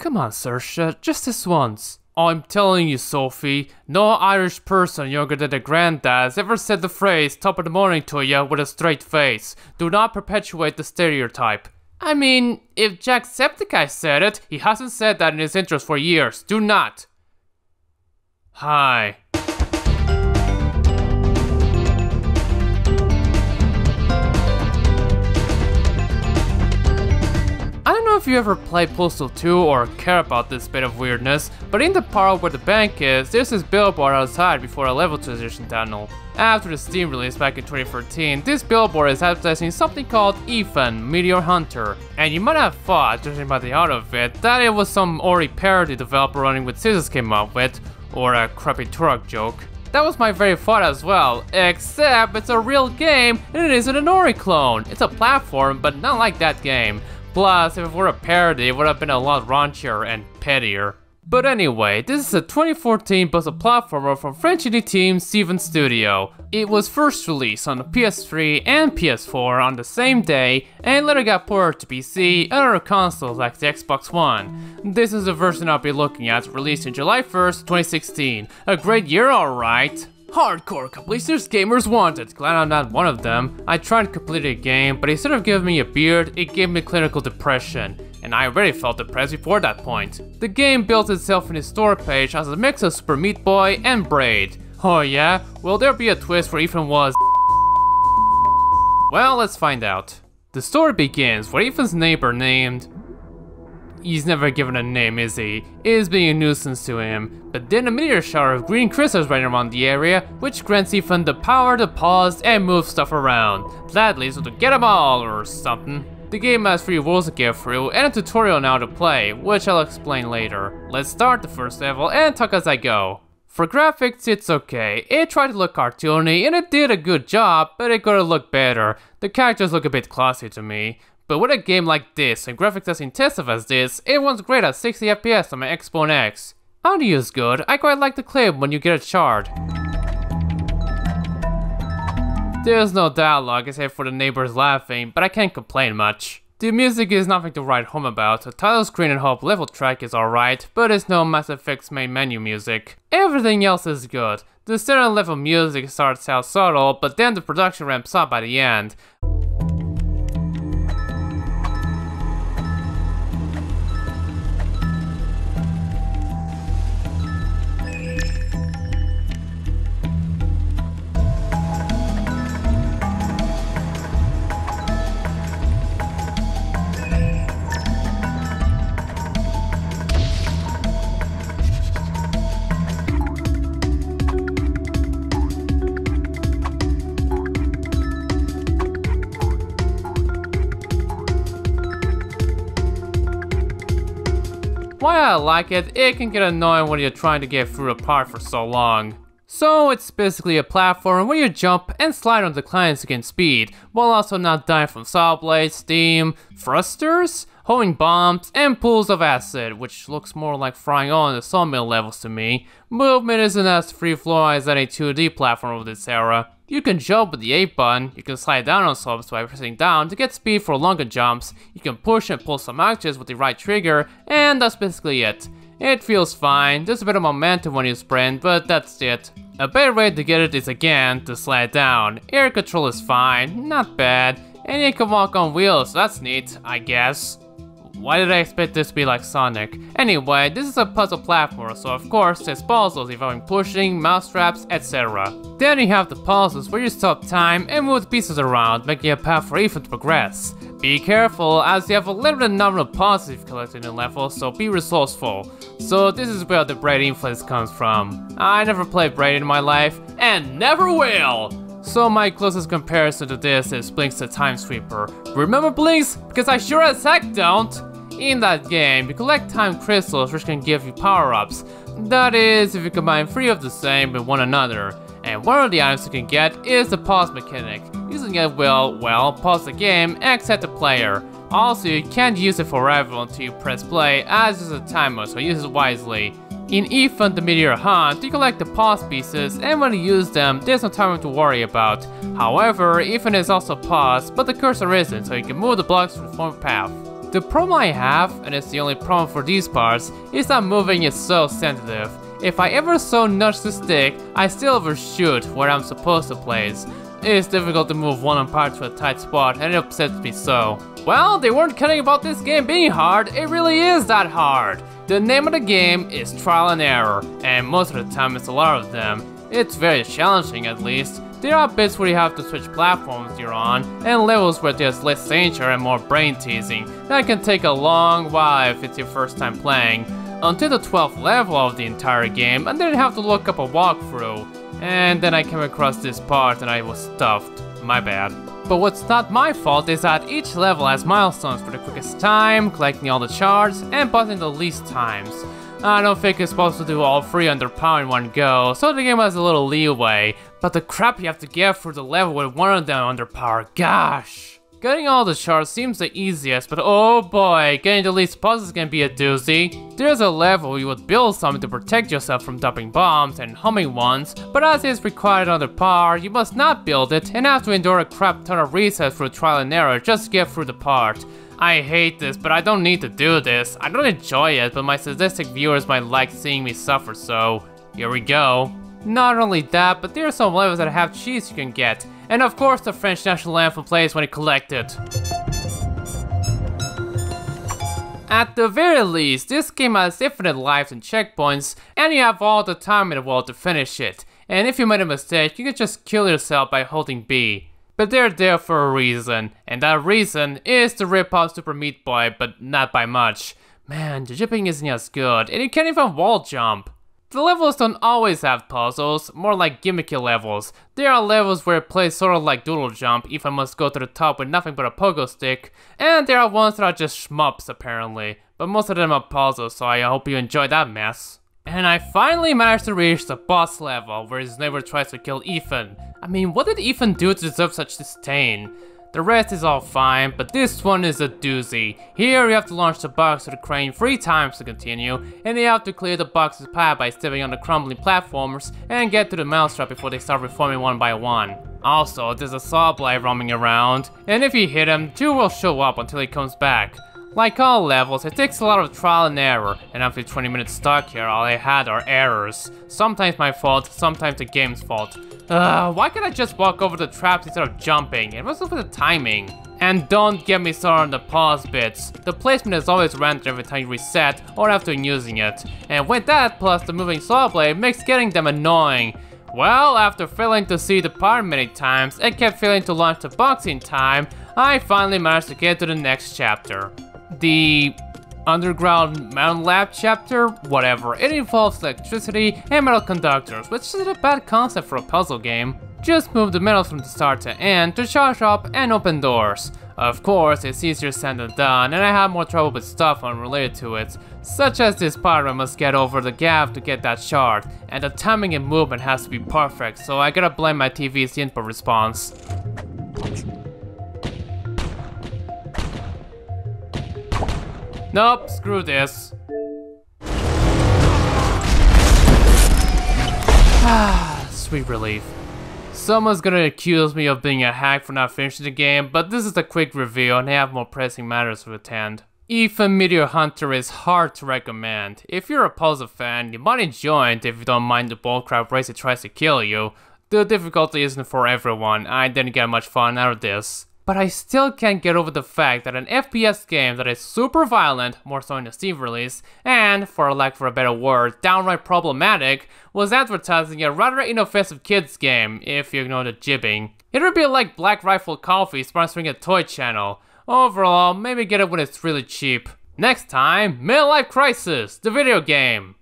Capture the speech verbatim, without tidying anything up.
Come on, Saoirse, just this once. I'm telling you, Sophie, no Irish person younger than their granddads ever said the phrase top of the morning to you with a straight face. Do not perpetuate the stereotype. I mean, if Jacksepticeye said it, he hasn't said that in his intros for years. Do not. Hi. I don't know if you ever played Postal two or care about this bit of weirdness, but in the part where the bank is, there's this billboard outside before a level transition tunnel. After the Steam release back in twenty thirteen, this billboard is advertising something called Ethan: Meteor Hunter, and you might have thought, judging by the art of it, that it was some Ori parody developer Running with Scissors came up with, or a crappy Turok joke. That was my very thought as well, except it's a real game and it isn't an Ori clone. It's a platform, but not like that game. Plus, if it were a parody, it would have been a lot raunchier and pettier. But anyway, this is a twenty fourteen puzzle platformer from French indie team Seaven Studio. It was first released on the P S three and P S four on the same day, and later got ported to P C and other consoles like the Xbox One. This is the version I'll be looking at, released on July first, twenty sixteen. A great year, alright. Hardcore completionists gamers wanted. Glad I'm not one of them. I tried to complete a game, but instead of giving me a beard, it gave me clinical depression. And I already felt depressed before that point. The game built itself in its store page as a mix of Super Meat Boy and Braid. Oh yeah? Will there be a twist where Ethan was... Well, let's find out. The story begins where Ethan's neighbor named... He's never given a name, is he? It is being a nuisance to him. But then a meteor shower of green crystals ran around the area, which grants Ethan the power to pause and move stuff around. That leads him to get them all, or something. The game has three rules to get through and a tutorial now to play, which I'll explain later. Let's start the first level and talk as I go. For graphics, it's okay. It tried to look cartoony and it did a good job, but it could have looked better. The characters look a bit classy to me. But with a game like this and graphics as intensive as this, it runs great at sixty F P S on my Xbox X. Audio is good, I quite like the clip when you get a shard. There's no dialogue except for the neighbors laughing, but I can't complain much. The music is nothing to write home about, the title screen and whole level track is alright, but it's no Mass Effect's main menu music. Everything else is good. The standard level music starts out subtle, but then the production ramps up by the end. While I like it, it can get annoying when you're trying to get through a part for so long. So it's basically a platform where you jump and slide on the clients to gain speed, while also not dying from saw blades, steam, thrusters, hoeing bombs, and pools of acid, which looks more like frying oil in the sawmill levels to me. Movement isn't as free-flowing as any two D platform of this era. You can jump with the A button, you can slide down on slopes by pressing down to get speed for longer jumps, you can push and pull some objects with the right trigger, and that's basically it. It feels fine, there's a bit of momentum when you sprint, but that's it. A better way to get it is again, to slide down. Air control is fine, not bad, and you can walk on wheels, so that's neat, I guess. Why did I expect this to be like Sonic? Anyway, this is a puzzle platform, so of course there's puzzles involving pushing, mousetraps, et cetera. Then you have the puzzles where you stop time and move pieces around, making a path for Ethan to progress. Be careful, as you have a limited number of puzzles you've collected in the level, so be resourceful. So this is where the Braid influence comes from. I never played Braid in my life, and never will! So my closest comparison to this is Blinx The Time Sweeper. Remember Blinx? Because I sure as heck don't! In that game, you collect time crystals which can give you power-ups. That is, if you combine three of the same with one another. And one of the items you can get is the pause mechanic. Using it will, well, pause the game and accept the player. Also, you can't use it forever until you press play, as it's a timer, so use it wisely. In Ethan the Meteor Hunt, you collect the pause pieces, and when you use them, there's no time to worry about. However, Ethan is also paused, but the cursor isn't, so you can move the blocks to form a path. The problem I have, and it's the only problem for these parts, is that moving is so sensitive. If I ever so nudge the stick, I still overshoot where I'm supposed to place. It is difficult to move one umpire to a tight spot, and it upsets me so. Well, they weren't kidding about this game being hard, it really is that hard! The name of the game is Trial and Error, and most of the time it's a lot of them. It's very challenging at least. There are bits where you have to switch platforms you're on, and levels where there's less danger and more brain teasing. That can take a long while if it's your first time playing. Until the twelfth level of the entire game, and then have to look up a walkthrough. And then I came across this part and I was stuffed. My bad. But what's not my fault is that each level has milestones for the quickest time, collecting all the shards, and buzzing the least times. I don't think it's supposed to do all three under power in one go, so the game has a little leeway. But the crap you have to get through the level with one of them under power, gosh! Getting all the shards seems the easiest, but oh boy, getting the least puzzles can be a doozy. There's a level you would build something to protect yourself from dropping bombs and humming ones, but as it's required under power, you must not build it and have to endure a crap ton of resets through trial and error just to get through the part. I hate this, but I don't need to do this. I don't enjoy it, but my sadistic viewers might like seeing me suffer, so here we go. Not only that, but there are some levels that have cheese you can get. And of course the French national anthem plays when you collect it. At the very least, this game has infinite lives and checkpoints, and you have all the time in the world to finish it. And if you made a mistake, you can just kill yourself by holding B. But they're there for a reason, and that reason is to rip off Super Meat Boy, but not by much. Man, the jumping isn't as good, and you can't even wall jump. The levels don't always have puzzles, more like gimmicky levels. There are levels where it plays sort of like Doodle Jump, if I must go to the top with nothing but a pogo stick, and there are ones that are just shmups apparently, but most of them are puzzles, so I hope you enjoy that mess. And I finally managed to reach the boss level, where his neighbor tries to kill Ethan. I mean, what did Ethan do to deserve such disdain? The rest is all fine, but this one is a doozy. Here you have to launch the box with the crane three times to continue, and you have to clear the box's path by stepping on the crumbling platforms and get to the mousetrap before they start reforming one by one. Also, there's a saw blade roaming around, and if you hit him, two will show up until he comes back. Like all levels, it takes a lot of trial and error, and after twenty minutes stuck here, all I had are errors. Sometimes my fault, sometimes the game's fault. Ugh, why can't I just walk over the traps instead of jumping? It was up with the timing. And don't get me started on the pause bits. The placement is always random every time you reset or after using it. And with that, plus the moving saw blade, makes getting them annoying. Well, after failing to see the part many times, and kept failing to launch the box in time, I finally managed to get to the next chapter. The underground mountain lab chapter, whatever. It involves electricity and metal conductors, which isn't a bad concept for a puzzle game. Just move the metals from the start to end to charge up and open doors. Of course, it's easier said than done, and I have more trouble with stuff unrelated to it, such as this part where I must get over the gap to get that shard, and the timing and movement has to be perfect, so I gotta blame my T V's input response. Nope, screw this. Ah, sweet relief. Someone's gonna accuse me of being a hack for not finishing the game, but this is a quick review and I have more pressing matters to attend. Ethan: Meteor Hunter is hard to recommend. If you're a puzzle fan, you might enjoy it if you don't mind the bullcrap race it tries to kill you. The difficulty isn't for everyone, I didn't get much fun out of this. But I still can't get over the fact that an F P S game that is super violent, more so in the Steam release, and, for lack of a better word, downright problematic, was advertising a rather inoffensive kids game, if you ignore the jibbing. It would be like Black Rifle Coffee sponsoring a toy channel. Overall, maybe get it when it's really cheap. Next time, Midlife Crisis, the video game!